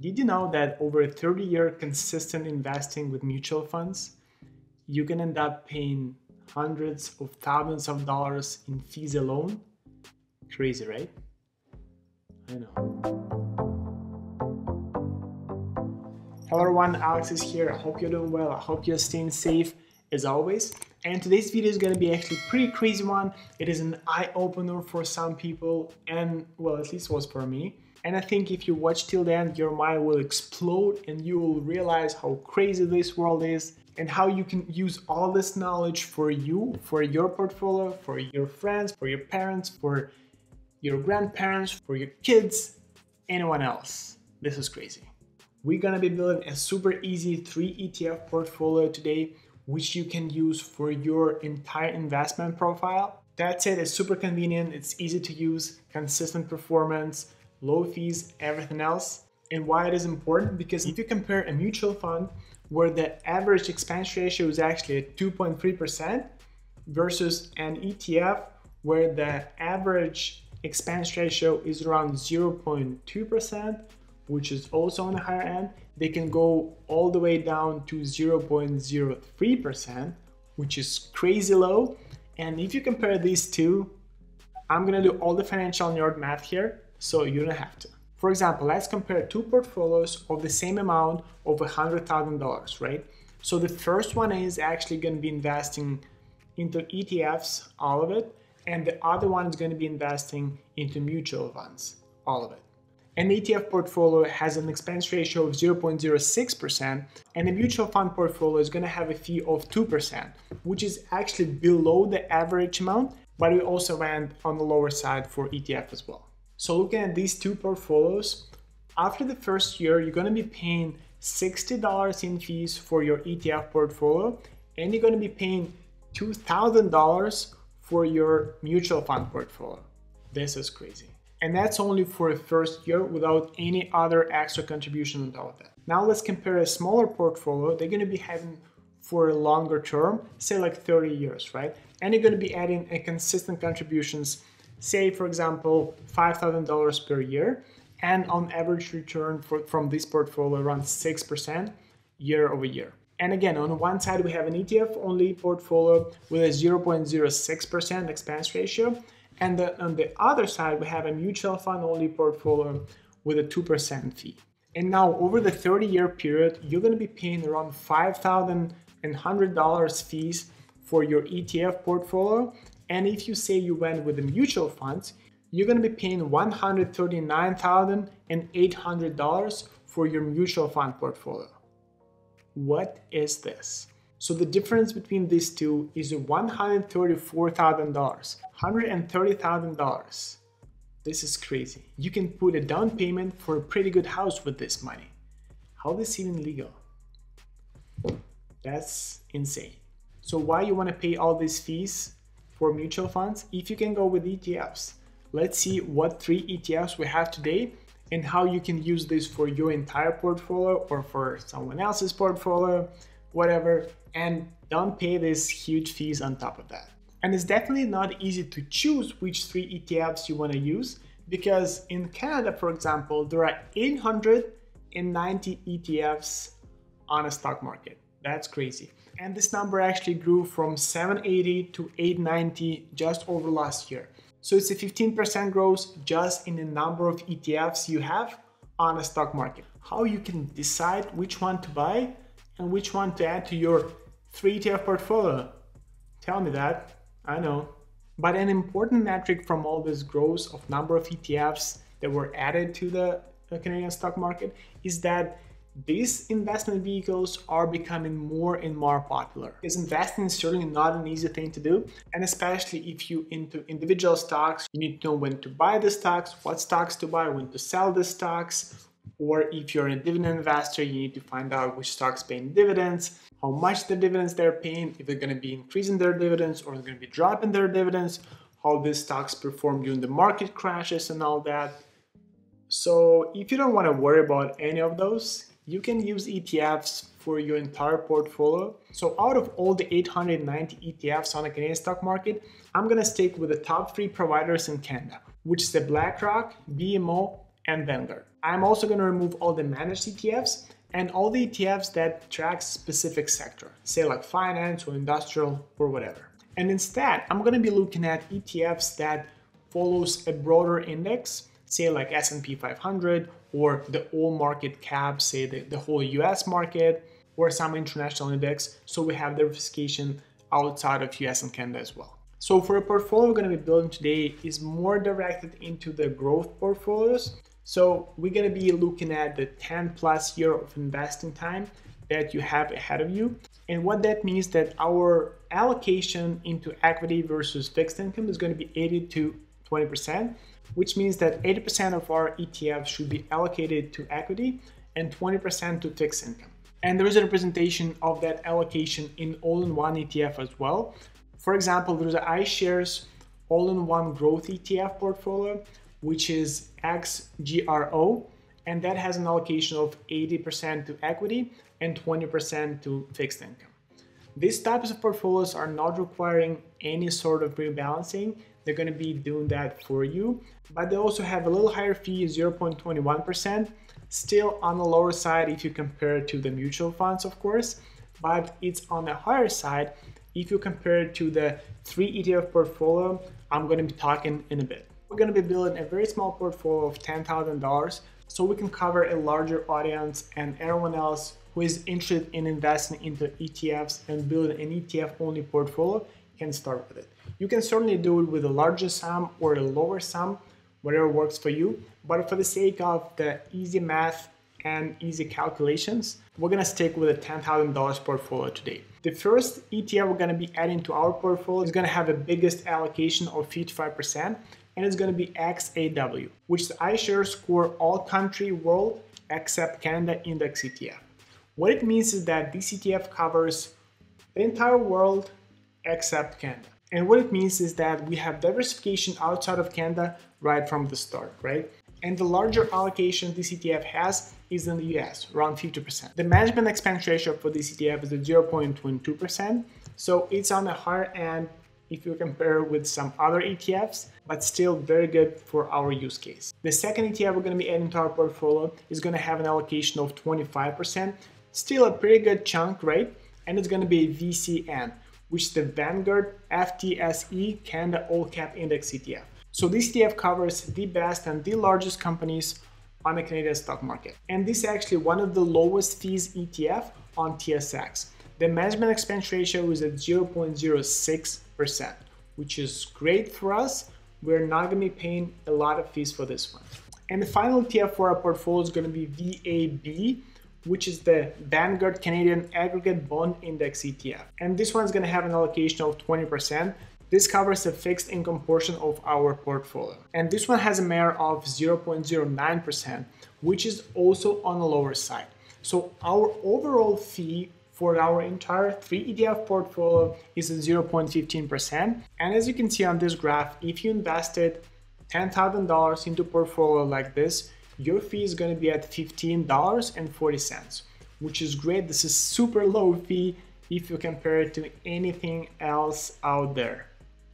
Did you know that over a 30-year consistent investing with mutual funds, you can end up paying hundreds of thousands of dollars in fees alone? Crazy, right? I know. Hello everyone, Alex is here. I hope you're doing well. I hope you're staying safe as always. And today's video is going to be actually a pretty crazy one. It is an eye-opener for some people and, well, at least was for me. And I think if you watch till the end, your mind will explode and you will realize how crazy this world is and how you can use all this knowledge for you, for your portfolio, for your friends, for your parents, for your grandparents, for your kids, anyone else. This is crazy. We're gonna be building a super easy 3 ETF portfolio today, which you can use for your entire investment profile. That's it, it's super convenient, it's easy to use, consistent performance, low fees, everything else. And why it is important? Because if you compare a mutual fund where the average expense ratio is actually at 2.3% versus an ETF where the average expense ratio is around 0.2%, which is also on the higher end, they can go all the way down to 0.03%, which is crazy low. And if you compare these two, I'm gonna do all the financial nerd math here, so you don't have to. For example, let's compare two portfolios of the same amount of $100,000, right? So the first one is actually going to be investing into ETFs, all of it, and the other one is going to be investing into mutual funds, all of it. An ETF portfolio has an expense ratio of 0.06%, and a mutual fund portfolio is going to have a fee of 2%, which is actually below the average amount, but we also went on the lower side for ETF as well. So looking at these two portfolios, after the first year, you're gonna be paying $60 in fees for your ETF portfolio, and you're gonna be paying $2,000 for your mutual fund portfolio. This is crazy. And that's only for the first year without any other extra contribution on top of that. Now let's compare a smaller portfolio they're gonna be having for a longer term, say like 30 years, right? And you're gonna be adding a consistent contributions, say for example $5,000 per year, and on average return from this portfolio around 6% year over year. And again, on one side we have an ETF only portfolio with a 0.06% expense ratio, and on the other side we have a mutual fund only portfolio with a 2% fee. And now over the 30-year period, you're going to be paying around $5,100 fees for your ETF portfolio. And if you say you went with the mutual funds, you're going to be paying $139,800 for your mutual fund portfolio. What is this? So the difference between these two is $134,000, $130,000. This is crazy. You can put a down payment for a pretty good house with this money. How is this even legal? That's insane. So why you want to pay all these fees for mutual funds if you can go with ETFs? Let's see what 3 ETFs we have today and how you can use this for your entire portfolio or for someone else's portfolio, whatever, and don't pay these huge fees on top of that. And it's definitely not easy to choose which 3 ETFs you want to use, because in Canada, for example, there are 890 ETFs on a stock market. That's crazy. And this number actually grew from 780 to 890 just over last year. So it's a 15% growth just in the number of ETFs you have on a stock market. How you can decide which one to buy and which one to add to your 3 ETF portfolio? Tell me that, I know. But an important metric from all this growth of number of ETFs that were added to the Canadian stock market is that these investment vehicles are becoming more and more popular, because investing is certainly not an easy thing to do. And especially if you're into individual stocks, you need to know when to buy the stocks, what stocks to buy, when to sell the stocks. Or if you're a dividend investor, you need to find out which stocks paying dividends, how much the dividends they're paying, if they're going to be increasing their dividends or they're going to be dropping their dividends, how these stocks perform during the market crashes and all that. So if you don't want to worry about any of those, you can use ETFs for your entire portfolio. So out of all the 890 ETFs on the Canadian stock market, I'm gonna stick with the top 3 providers in Canada, which is the BlackRock, BMO, and Vanguard. I'm also going to remove all the managed ETFs and all the ETFs that track specific sector, say like finance or industrial or whatever. And instead, I'm going to be looking at ETFs that follows a broader index, say like S&P 500 or the all market cap, say the whole US market or some international index. So we have diversification outside of US and Canada as well. So for a portfolio we're going to be building today is more directed into the growth portfolios. So we're going to be looking at the 10+ years of investing time that you have ahead of you. And what that means that our allocation into equity versus fixed income is going to be 80% to 20%, which means that 80% of our ETF should be allocated to equity and 20% to fixed income. And there is a representation of that allocation in all-in-one ETF as well. For example, there's an iShares all-in-one growth ETF portfolio, which is XGRO, and that has an allocation of 80% to equity and 20% to fixed income. These types of portfolios are not requiring any sort of rebalancing. They're going to be doing that for you, but they also have a little higher fee, 0.21%, still on the lower side if you compare it to the mutual funds, of course, but it's on the higher side if you compare it to the 3 ETF portfolio I'm going to be talking in a bit. We're going to be building a very small portfolio of $10,000 so we can cover a larger audience and everyone else who is interested in investing into ETFs and building an ETF-only portfolio can start with it. You can certainly do it with a larger sum or a lower sum, whatever works for you. But for the sake of the easy math and easy calculations, we're going to stick with a $10,000 portfolio today. The first ETF we're going to be adding to our portfolio is going to have the biggest allocation of 55%. And it's going to be XAW, which is iShares Core All Country World Except Canada Index ETF. What it means is that this ETF covers the entire world except Canada. And what it means is that we have diversification outside of Canada right from the start, right? And the larger allocation this ETF has is in the US, around 50%. The management expense ratio for this ETF is at 0.22%, so it's on the higher end if you compare with some other ETFs, but still very good for our use case. The second ETF we're going to be adding to our portfolio is going to have an allocation of 25%, still a pretty good chunk, right? And it's going to be VCN, which is the Vanguard FTSE Canada All Cap Index ETF. So this ETF covers the best and the largest companies on the Canadian stock market. And this is actually one of the lowest fees ETF on TSX. The management expense ratio is at 0.06%, which is great for us. We're not going to be paying a lot of fees for this one. And the final ETF for our portfolio is going to be VAB, which is the Vanguard Canadian Aggregate Bond Index ETF. And this one's going to have an allocation of 20%. This covers the fixed income portion of our portfolio. And this one has a MER of 0.09%, which is also on the lower side. So our overall fee for our entire 3 ETF portfolio is at 0.15%. And as you can see on this graph, if you invested $10,000 into a portfolio like this, your fee is going to be at $15.40, which is great. This is super low fee if you compare it to anything else out there,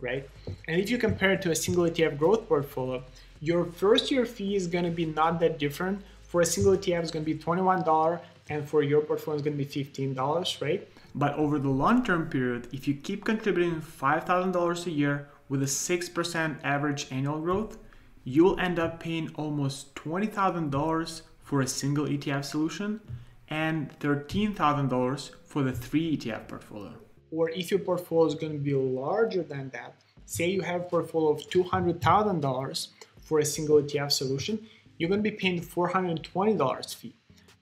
right? And if you compare it to a single ETF growth portfolio, your first year fee is going to be not that different. For a single ETF, it's going to be $21. And for your portfolio, it's going to be $15, right? But over the long-term period, if you keep contributing $5,000 a year with a 6% average annual growth, you'll end up paying almost $20,000 for a single ETF solution and $13,000 for the 3 ETF portfolio. Or if your portfolio is going to be larger than that, say you have a portfolio of $200,000 for a single ETF solution, you're going to be paying $420 fee.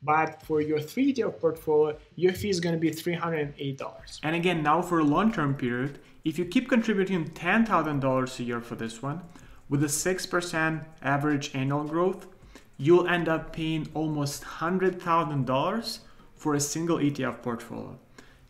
But for your 3 ETF portfolio, your fee is going to be $308. And again, now for a long-term period, if you keep contributing $10,000 a year for this one, with a 6% average annual growth, you'll end up paying almost $100,000 for a single ETF portfolio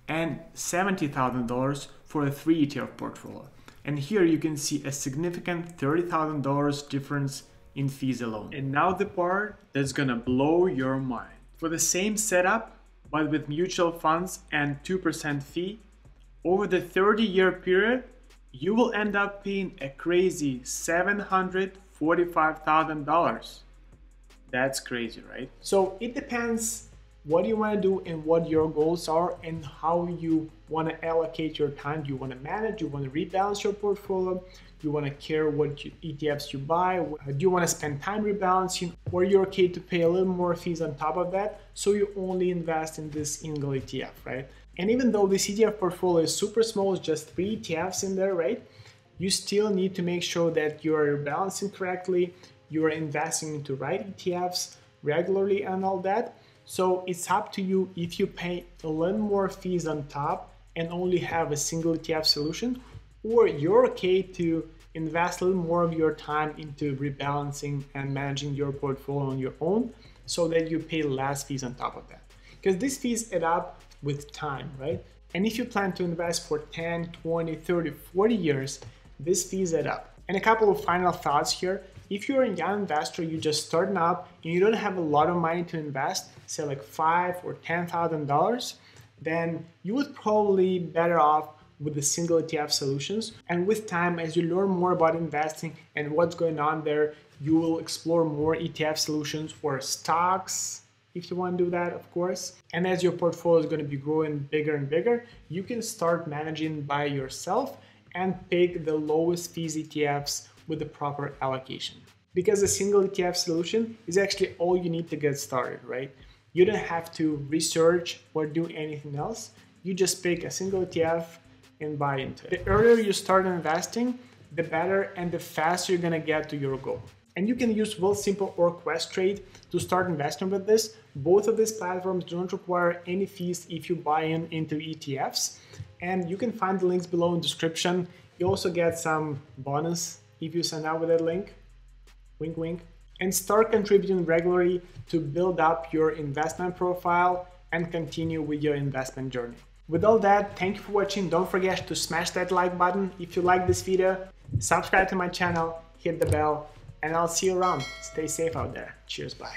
and $70,000 for a 3 ETF portfolio. And here you can see a significant $30,000 difference in fees alone. And now the part that's going to blow your mind. For the same setup, but with mutual funds and 2% fee, over the 30-year period, you will end up paying a crazy $745,000. That's crazy, right? So it depends what you want to do and what your goals are and how you want to allocate your time. Do you want to manage? Do you want to rebalance your portfolio? Do you want to care what ETFs you buy? Do you want to spend time rebalancing? Or you're okay to pay a little more fees on top of that, so you only invest in this single ETF, right? And even though this ETF portfolio is super small, it's just 3 ETFs in there, right? You still need to make sure that you are rebalancing correctly, you are investing into right ETFs regularly and all that. So it's up to you if you pay a little more fees on top and only have a single ETF solution, or you're okay to invest a little more of your time into rebalancing and managing your portfolio on your own so that you pay less fees on top of that. Because these fees add up with time, right? And if you plan to invest for 10, 20, 30, 40 years, these fees add up. And a couple of final thoughts here. If you're a young investor, you're just starting up and you don't have a lot of money to invest, say like $5,000 or $10,000, then you would probably be better off with the single ETF solutions. And with time, as you learn more about investing and what's going on there, you will explore more ETF solutions or stocks, if you want to do that, of course. And as your portfolio is going to be growing bigger and bigger, you can start managing by yourself and pick the lowest fees ETFs with the proper allocation. Because a single ETF solution is actually all you need to get started, right? You don't have to research or do anything else. You just pick a single ETF and buy into it. The earlier you start investing, the better and the faster you're gonna get to your goal. And you can use Wealthsimple or Questrade to start investing with this. Both of these platforms don't require any fees if you buy in into ETFs. And you can find the links below in the description. You also get some bonus if you sign up with that link, wink, wink, and start contributing regularly to build up your investment profile and continue with your investment journey. With all that, thank you for watching. Don't forget to smash that like button if you like this video, subscribe to my channel, hit the bell, and I'll see you around. Stay safe out there. Cheers, bye.